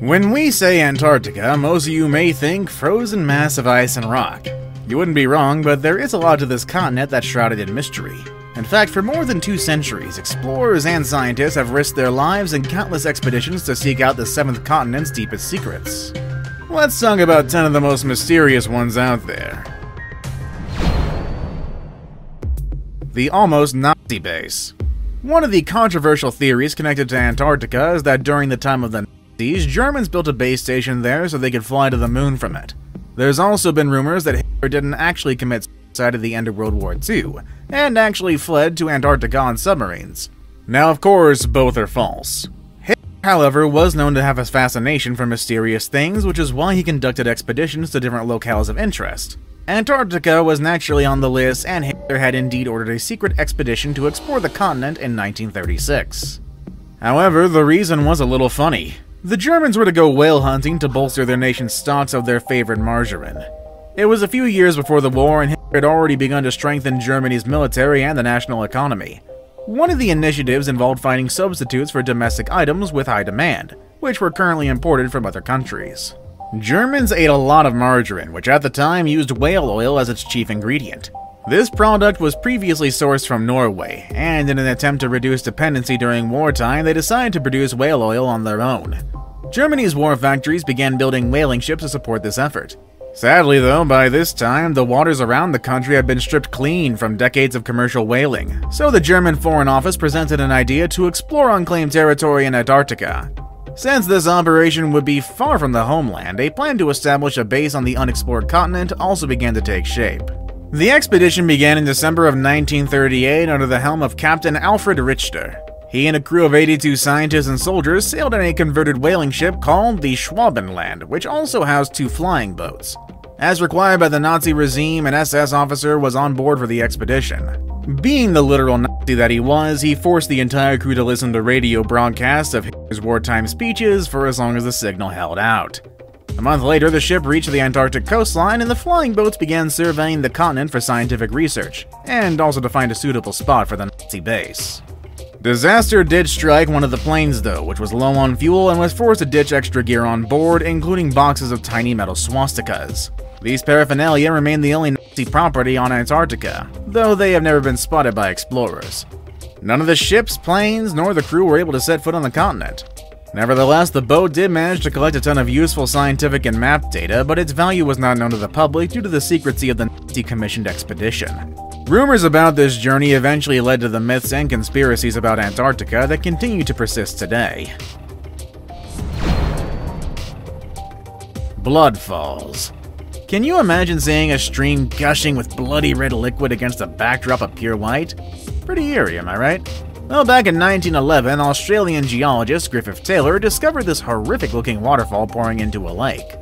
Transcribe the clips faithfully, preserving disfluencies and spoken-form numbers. When we say Antarctica, most of you may think frozen mass of ice and rock. You wouldn't be wrong, but there is a lot to this continent that's shrouded in mystery. In fact, for more than two centuries, explorers and scientists have risked their lives in countless expeditions to seek out the seventh continent's deepest secrets. Let's talk about ten of the most mysterious ones out there. The almost Nazi base. One of the controversial theories connected to Antarctica is that during the time of the Nazis, Germans built a base station there so they could fly to the moon from it. There's also been rumors that Hitler didn't actually commit suicide at the end of World War Two, and actually fled to Antarctica on submarines. Now, of course, both are false. Hitler, however, was known to have a fascination for mysterious things, which is why he conducted expeditions to different locales of interest. Antarctica was naturally on the list, and Hitler had indeed ordered a secret expedition to explore the continent in nineteen thirty-six. However, the reason was a little funny. The Germans were to go whale hunting to bolster their nation's stocks of their favorite margarine. It was a few years before the war, and Hitler had already begun to strengthen Germany's military and the national economy. One of the initiatives involved finding substitutes for domestic items with high demand, which were currently imported from other countries. Germans ate a lot of margarine, which at the time used whale oil as its chief ingredient. This product was previously sourced from Norway, and in an attempt to reduce dependency during wartime, they decided to produce whale oil on their own. Germany's war factories began building whaling ships to support this effort. Sadly though, by this time, the waters around the country had been stripped clean from decades of commercial whaling, so the German Foreign Office presented an idea to explore unclaimed territory in Antarctica. Since this operation would be far from the homeland, a plan to establish a base on the unexplored continent also began to take shape. The expedition began in December of nineteen thirty-eight under the helm of Captain Alfred Richter. He and a crew of eighty-two scientists and soldiers sailed in a converted whaling ship called the Schwabenland, which also housed two flying boats. As required by the Nazi regime, an S S officer was on board for the expedition. Being the literal Nazi that he was, he forced the entire crew to listen to radio broadcasts of Hitler's wartime speeches for as long as the signal held out. A month later, the ship reached the Antarctic coastline, and the flying boats began surveying the continent for scientific research, and also to find a suitable spot for the Nazi base. Disaster did strike one of the planes though, which was low on fuel and was forced to ditch extra gear on board, including boxes of tiny metal swastikas. These paraphernalia remain the only Nazi property on Antarctica, though they have never been spotted by explorers. None of the ships, planes, nor the crew were able to set foot on the continent. Nevertheless, the boat did manage to collect a ton of useful scientific and map data, but its value was not known to the public due to the secrecy of the Nazi-commissioned expedition. Rumors about this journey eventually led to the myths and conspiracies about Antarctica that continue to persist today. Blood Falls. Can you imagine seeing a stream gushing with bloody red liquid against a backdrop of pure white? Pretty eerie, am I right? Well, back in nineteen eleven, Australian geologist Griffith Taylor discovered this horrific-looking waterfall pouring into a lake.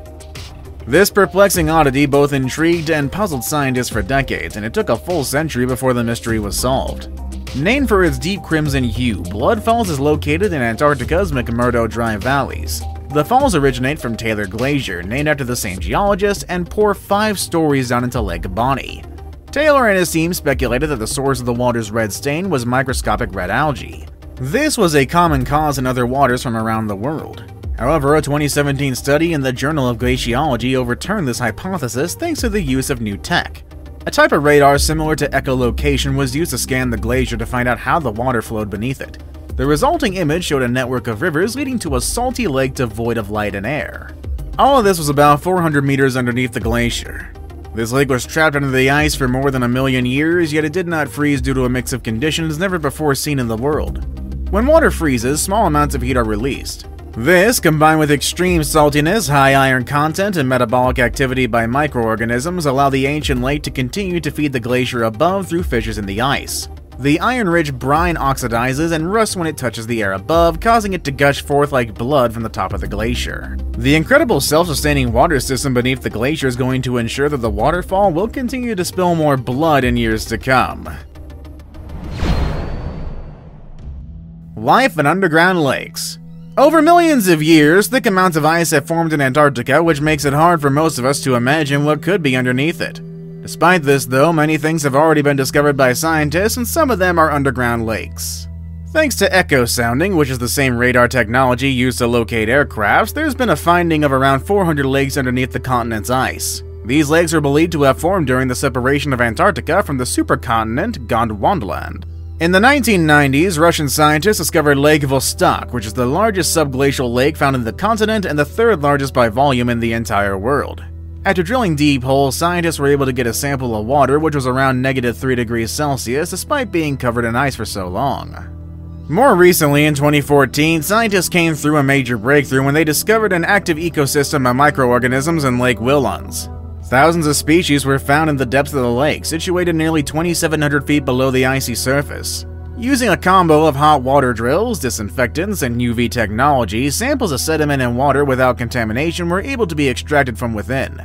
This perplexing oddity both intrigued and puzzled scientists for decades, and it took a full century before the mystery was solved. Named for its deep crimson hue, Blood Falls is located in Antarctica's McMurdo Dry Valleys. The falls originate from Taylor Glacier, named after the same geologist, and pour five stories down into Lake Bonney. Taylor and his team speculated that the source of the water's red stain was microscopic red algae. This was a common cause in other waters from around the world. However, a twenty seventeen study in the Journal of Glaciology overturned this hypothesis thanks to the use of new tech. A type of radar similar to echolocation was used to scan the glacier to find out how the water flowed beneath it. The resulting image showed a network of rivers leading to a salty lake devoid of light and air. All of this was about four hundred meters underneath the glacier. This lake was trapped under the ice for more than a million years, yet it did not freeze due to a mix of conditions never before seen in the world. When water freezes, small amounts of heat are released. This, combined with extreme saltiness, high iron content, and metabolic activity by microorganisms, allow the ancient lake to continue to feed the glacier above through fissures in the ice. The iron-rich brine oxidizes and rusts when it touches the air above, causing it to gush forth like blood from the top of the glacier. The incredible self-sustaining water system beneath the glacier is going to ensure that the waterfall will continue to spill more blood in years to come. Life in underground lakes. Over millions of years, thick amounts of ice have formed in Antarctica, which makes it hard for most of us to imagine what could be underneath it. Despite this, though, many things have already been discovered by scientists, and some of them are underground lakes. Thanks to echo sounding, which is the same radar technology used to locate aircrafts, there's been a finding of around four hundred lakes underneath the continent's ice. These lakes are believed to have formed during the separation of Antarctica from the supercontinent Gondwanaland. In the nineteen nineties, Russian scientists discovered Lake Vostok, which is the largest subglacial lake found in the continent and the third largest by volume in the entire world. After drilling deep holes, scientists were able to get a sample of water which was around negative three degrees Celsius despite being covered in ice for so long. More recently, in twenty fourteen, scientists came through a major breakthrough when they discovered an active ecosystem of microorganisms in Lake Willans. Thousands of species were found in the depths of the lake, situated nearly twenty-seven hundred feet below the icy surface. Using a combo of hot water drills, disinfectants, and U V technology, samples of sediment and water without contamination were able to be extracted from within.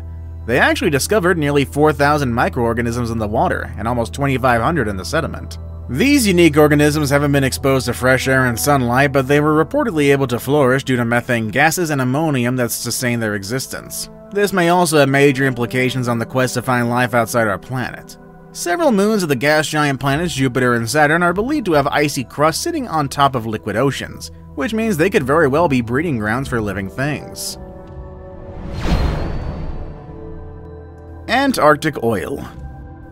They actually discovered nearly four thousand microorganisms in the water and almost twenty-five hundred in the sediment. These unique organisms haven't been exposed to fresh air and sunlight, but they were reportedly able to flourish due to methane gases and ammonium that sustain their existence. This may also have major implications on the quest to find life outside our planet. Several moons of the gas giant planets Jupiter and Saturn are believed to have icy crusts sitting on top of liquid oceans, which means they could very well be breeding grounds for living things. Antarctic oil.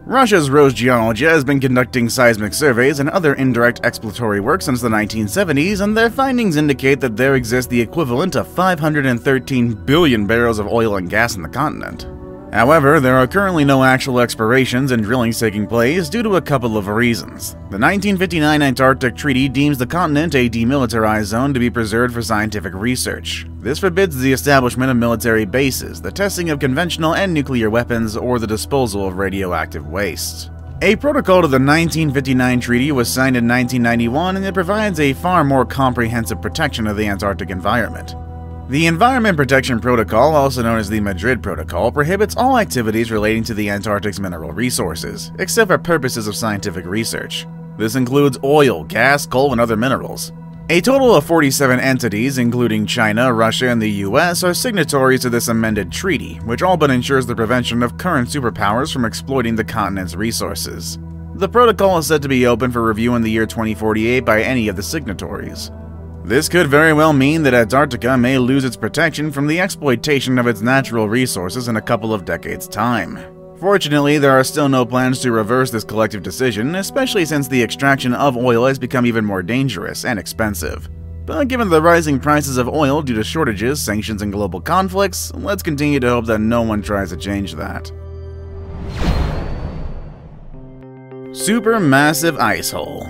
Russia's Rosgeologia has been conducting seismic surveys and other indirect exploratory work since the nineteen seventies, and their findings indicate that there exists the equivalent of five hundred thirteen billion barrels of oil and gas in the continent. However, there are currently no actual explorations and drillings taking place due to a couple of reasons. The nineteen fifty-nine Antarctic Treaty deems the continent a demilitarized zone to be preserved for scientific research. This forbids the establishment of military bases, the testing of conventional and nuclear weapons, or the disposal of radioactive waste. A protocol to the nineteen fifty-nine Treaty was signed in nineteen ninety-one, and it provides a far more comprehensive protection of the Antarctic environment. The Environment Protection Protocol, also known as the Madrid Protocol, prohibits all activities relating to the Antarctic's mineral resources, except for purposes of scientific research. This includes oil, gas, coal, and other minerals. A total of forty-seven entities, including China, Russia, and the U S, are signatories to this amended treaty, which all but ensures the prevention of current superpowers from exploiting the continent's resources. The protocol is said to be open for review in the year twenty forty-eight by any of the signatories. This could very well mean that Antarctica may lose its protection from the exploitation of its natural resources in a couple of decades' time. Fortunately, there are still no plans to reverse this collective decision, especially since the extraction of oil has become even more dangerous and expensive. But given the rising prices of oil due to shortages, sanctions, and global conflicts, let's continue to hope that no one tries to change that. Supermassive ice hole.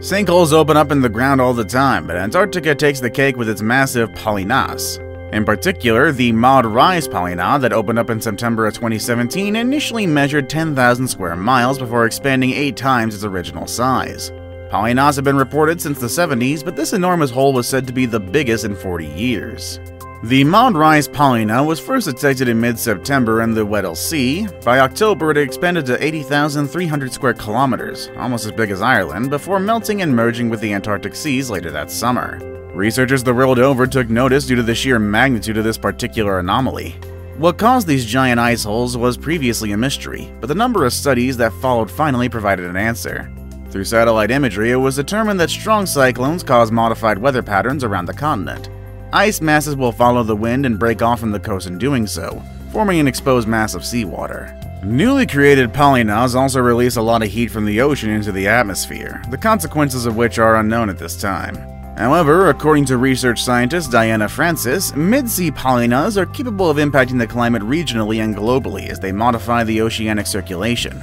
Sinkholes open up in the ground all the time, but Antarctica takes the cake with its massive polynas. In particular, the Maud Rise polyna that opened up in September of twenty seventeen initially measured ten thousand square miles before expanding eight times its original size. Polynas have been reported since the seventies, but this enormous hole was said to be the biggest in forty years. The Maud Rise polyna was first detected in mid-September in the Weddell Sea. By October, it expanded to eighty thousand three hundred square kilometers, almost as big as Ireland, before melting and merging with the Antarctic seas later that summer. Researchers the world over took notice due to the sheer magnitude of this particular anomaly. What caused these giant ice holes was previously a mystery, but the number of studies that followed finally provided an answer. Through satellite imagery, it was determined that strong cyclones cause modified weather patterns around the continent. Ice masses will follow the wind and break off from the coast in doing so, forming an exposed mass of seawater. Newly created polynas also release a lot of heat from the ocean into the atmosphere, the consequences of which are unknown at this time. However, according to research scientist Diana Francis, mid-sea polynas are capable of impacting the climate regionally and globally as they modify the oceanic circulation.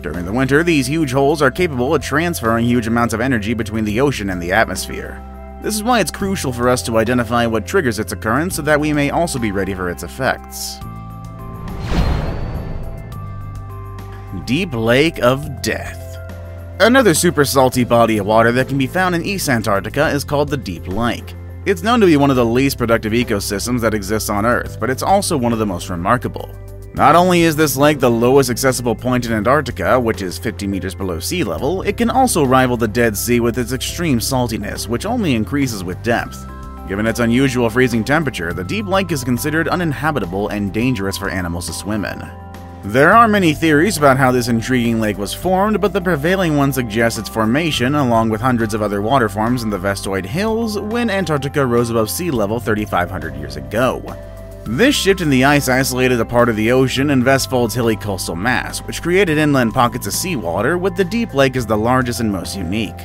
During the winter, these huge holes are capable of transferring huge amounts of energy between the ocean and the atmosphere. This is why it's crucial for us to identify what triggers its occurrence so that we may also be ready for its effects. Deep Lake of Death. Another super salty body of water that can be found in East Antarctica is called the Deep Lake. It's known to be one of the least productive ecosystems that exists on Earth, but it's also one of the most remarkable. Not only is this lake the lowest accessible point in Antarctica, which is fifty meters below sea level, it can also rival the Dead Sea with its extreme saltiness, which only increases with depth. Given its unusual freezing temperature, the Deep Lake is considered uninhabitable and dangerous for animals to swim in. There are many theories about how this intriguing lake was formed, but the prevailing one suggests its formation, along with hundreds of other waterforms in the Vestfold Hills, when Antarctica rose above sea level three thousand five hundred years ago. This shift in the ice isolated a part of the ocean and Vestfold's hilly coastal mass, which created inland pockets of seawater, with the Deep Lake as the largest and most unique.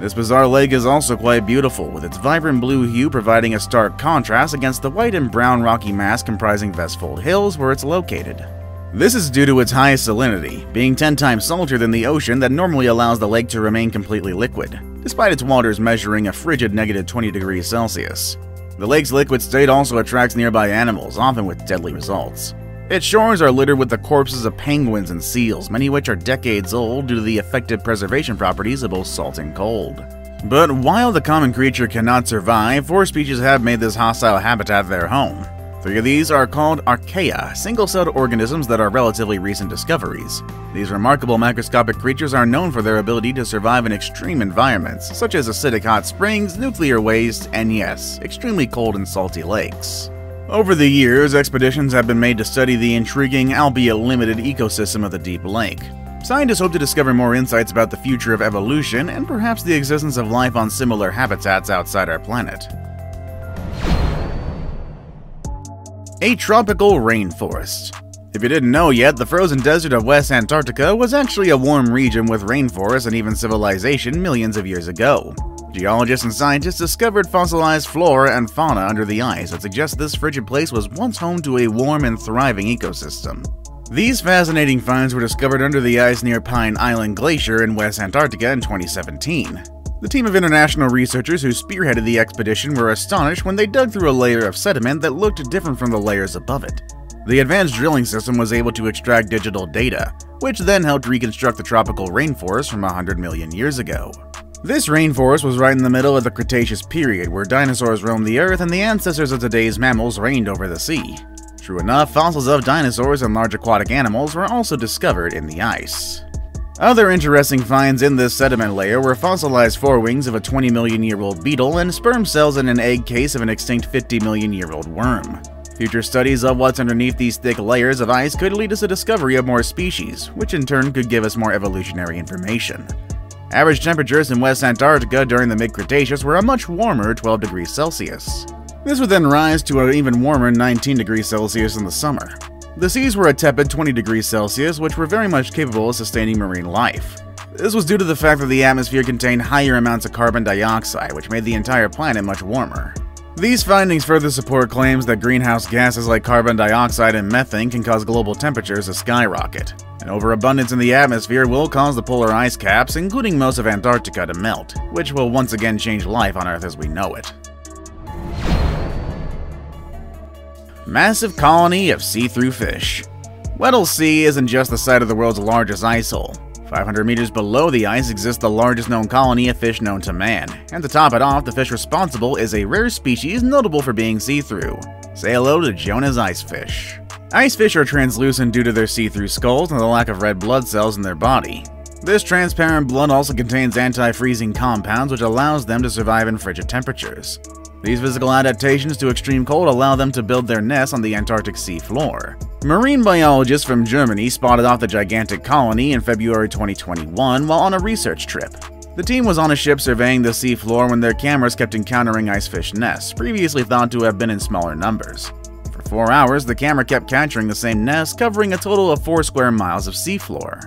This bizarre lake is also quite beautiful, with its vibrant blue hue providing a stark contrast against the white and brown rocky mass comprising Vestfold Hills where it's located. This is due to its high salinity, being ten times saltier than the ocean that normally allows the lake to remain completely liquid, despite its waters measuring a frigid negative twenty degrees Celsius. The lake's liquid state also attracts nearby animals, often with deadly results. Its shores are littered with the corpses of penguins and seals, many of which are decades old due to the effective preservation properties of both salt and cold. But while the common creature cannot survive, four species have made this hostile habitat their home. Three of these are called archaea, single-celled organisms that are relatively recent discoveries. These remarkable microscopic creatures are known for their ability to survive in extreme environments, such as acidic hot springs, nuclear waste, and yes, extremely cold and salty lakes. Over the years, expeditions have been made to study the intriguing, albeit limited, ecosystem of the Deep Lake. Scientists hope to discover more insights about the future of evolution and perhaps the existence of life on similar habitats outside our planet. A tropical rainforest. If you didn't know yet, the frozen desert of West Antarctica was actually a warm region with rainforests and even civilization millions of years ago. Geologists and scientists discovered fossilized flora and fauna under the ice that suggests this frigid place was once home to a warm and thriving ecosystem. These fascinating finds were discovered under the ice near Pine Island Glacier in West Antarctica in twenty seventeen. The team of international researchers who spearheaded the expedition were astonished when they dug through a layer of sediment that looked different from the layers above it. The advanced drilling system was able to extract digital data, which then helped reconstruct the tropical rainforest from one hundred million years ago. This rainforest was right in the middle of the Cretaceous period, where dinosaurs roamed the earth and the ancestors of today's mammals reigned over the sea. True enough, fossils of dinosaurs and large aquatic animals were also discovered in the ice. Other interesting finds in this sediment layer were fossilized forewings of a twenty million year old beetle and sperm cells in an egg case of an extinct fifty million year old worm. Future studies of what's underneath these thick layers of ice could lead us to discovery of more species, which in turn could give us more evolutionary information. Average temperatures in West Antarctica during the mid-Cretaceous were a much warmer twelve degrees Celsius. This would then rise to an even warmer nineteen degrees Celsius in the summer. The seas were a tepid twenty degrees Celsius, which were very much capable of sustaining marine life. This was due to the fact that the atmosphere contained higher amounts of carbon dioxide, which made the entire planet much warmer. These findings further support claims that greenhouse gases like carbon dioxide and methane can cause global temperatures to skyrocket. An overabundance in the atmosphere will cause the polar ice caps, including most of Antarctica, to melt, which will once again change life on Earth as we know it. Massive colony of see-through fish. Weddell Sea isn't just the site of the world's largest ice hole. five hundred meters below the ice exists the largest known colony of fish known to man, and to top it off, the fish responsible is a rare species notable for being see-through. Say hello to Jonah's ice fish. Ice fish are translucent due to their see-through skulls and the lack of red blood cells in their body. This transparent blood also contains anti-freezing compounds, which allows them to survive in frigid temperatures. These physical adaptations to extreme cold allow them to build their nests on the Antarctic sea floor. Marine biologists from Germany spotted off the gigantic colony in February twenty twenty-one while on a research trip. The team was on a ship surveying the sea floor when their cameras kept encountering ice fish nests, previously thought to have been in smaller numbers. For four hours, the camera kept capturing the same nests, covering a total of four square miles of seafloor.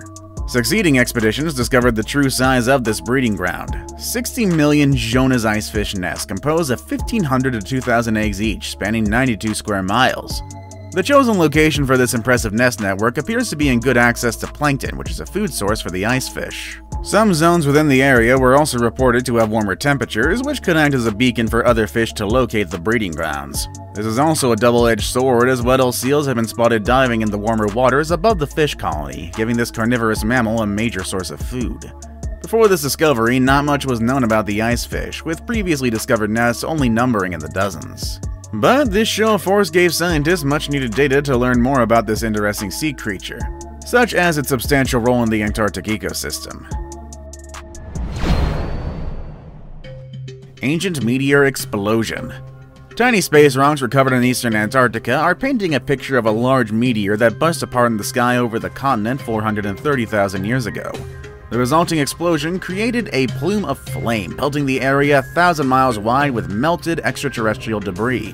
Succeeding expeditions discovered the true size of this breeding ground. sixty million Jonah's ice fish nests compose of fifteen hundred to two thousand eggs each, spanning ninety-two square miles. The chosen location for this impressive nest network appears to be in good access to plankton, which is a food source for the ice fish. Some zones within the area were also reported to have warmer temperatures, which could act as a beacon for other fish to locate the breeding grounds. This is also a double-edged sword, as Weddell seals have been spotted diving in the warmer waters above the fish colony, giving this carnivorous mammal a major source of food. Before this discovery, not much was known about the ice fish, with previously discovered nests only numbering in the dozens. But this show of force gave scientists much-needed data to learn more about this interesting sea creature, such as its substantial role in the Antarctic ecosystem. Ancient meteor explosion. Tiny space rocks recovered in eastern Antarctica are painting a picture of a large meteor that burst apart in the sky over the continent four hundred thirty thousand years ago. The resulting explosion created a plume of flame, pelting the area a thousand miles wide with melted extraterrestrial debris.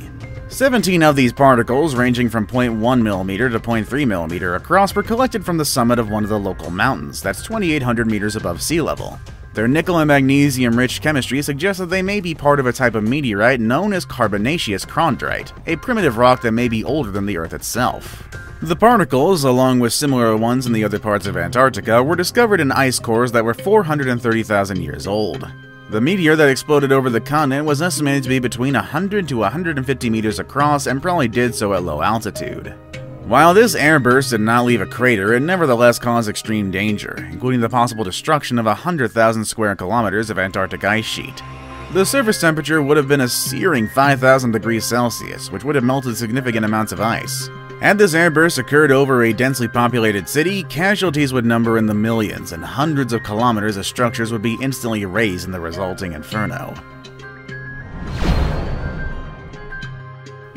seventeen of these particles, ranging from zero point one millimeters to zero point three millimeters across, were collected from the summit of one of the local mountains, that's twenty-eight hundred meters above sea level. Their nickel and magnesium-rich chemistry suggests that they may be part of a type of meteorite known as carbonaceous chondrite, a primitive rock that may be older than the Earth itself. The particles, along with similar ones in the other parts of Antarctica, were discovered in ice cores that were four hundred thirty thousand years old. The meteor that exploded over the continent was estimated to be between one hundred to one hundred fifty meters across and probably did so at low altitude. While this airburst did not leave a crater, it nevertheless caused extreme danger, including the possible destruction of one hundred thousand square kilometers of Antarctic ice sheet. The surface temperature would have been a searing five thousand degrees Celsius, which would have melted significant amounts of ice. Had this airburst occurred over a densely populated city, casualties would number in the millions, and hundreds of kilometers of structures would be instantly razed in the resulting inferno.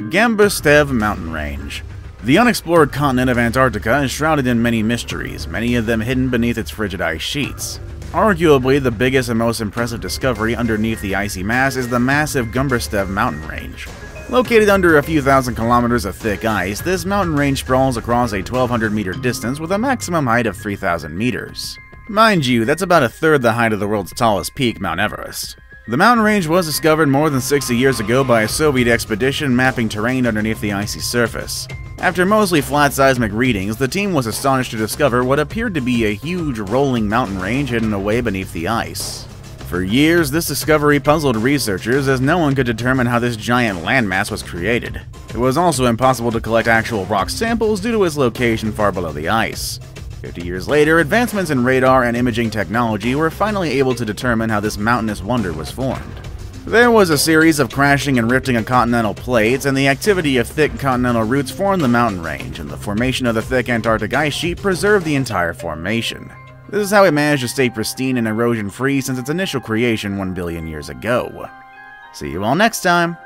Gamburtsev Mountain Range. The unexplored continent of Antarctica is shrouded in many mysteries, many of them hidden beneath its frigid ice sheets. Arguably, the biggest and most impressive discovery underneath the icy mass is the massive Gamburtsev Mountain Range. Located under a few thousand kilometers of thick ice, this mountain range sprawls across a twelve hundred meter distance with a maximum height of three thousand meters. Mind you, that's about a third the height of the world's tallest peak, Mount Everest. The mountain range was discovered more than sixty years ago by a Soviet expedition mapping terrain underneath the icy surface. After mostly flat seismic readings, the team was astonished to discover what appeared to be a huge rolling mountain range hidden away beneath the ice. For years, this discovery puzzled researchers as no one could determine how this giant landmass was created. It was also impossible to collect actual rock samples due to its location far below the ice. fifty years later, advancements in radar and imaging technology were finally able to determine how this mountainous wonder was formed. There was a series of crashing and rifting of continental plates, and the activity of thick continental roots formed the mountain range, and the formation of the thick Antarctic ice sheet preserved the entire formation. This is how it managed to stay pristine and erosion-free since its initial creation one billion years ago. See you all next time!